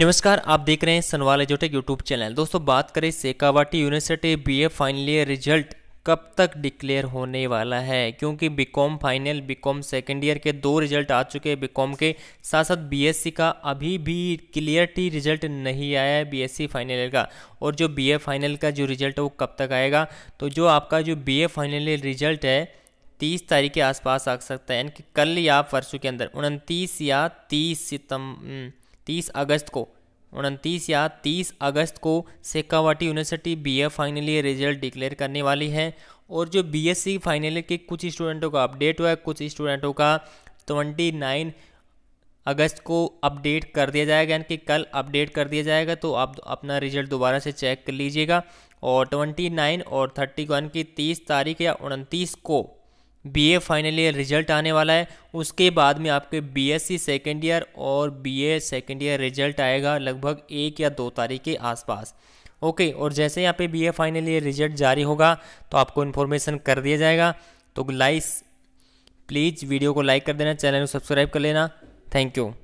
नमस्कार, आप देख रहे हैं सनवाल एजुटेक यूट्यूब चैनल। दोस्तों, बात करें Shekhawati university BA final year result कब तक डिक्लेयर होने वाला है, क्योंकि BCom final, BCom second year के दो रिजल्ट आ चुके हैं। बीकॉम के साथ साथ बीएससी का अभी भी क्लियरिटी रिजल्ट नहीं आया है, बीएससी फाइनल ईयर का। और जो बीए फाइनल का जो रिजल्ट है वो कब तक आएगा, तो जो आपका जो बीए फाइनल ईयर रिजल्ट है 30 तारीख के आसपास आ सकता है, यानी कि कल या परसों के अंदर 29 या 30 अगस्त को Shekhawati university BA final year result declare करने वाली है। और जो बीएससी फाइनल ईयर के कुछ स्टूडेंटों का अपडेट हुआ है, कुछ स्टूडेंटों का 29 अगस्त को अपडेट कर दिया जाएगा, यानी कि कल अपडेट कर दिया जाएगा। तो आप अपना रिजल्ट दोबारा से चेक कर लीजिएगा। और 29 और 30 को, यानी कि 30 तारीख या 29 को बीए फाइनल ईयर रिजल्ट आने वाला है। उसके बाद में आपके बीएससी सेकेंड ईयर और बीए सेकेंड ईयर रिजल्ट आएगा लगभग 1 या 2 तारीख के आसपास। ओके, और जैसे यहाँ पे बीए फाइनल ईयर रिजल्ट जारी होगा तो आपको इन्फॉर्मेशन कर दिया जाएगा। तो प्लीज़ वीडियो को लाइक कर देना, चैनल को सब्सक्राइब कर लेना। Thank you.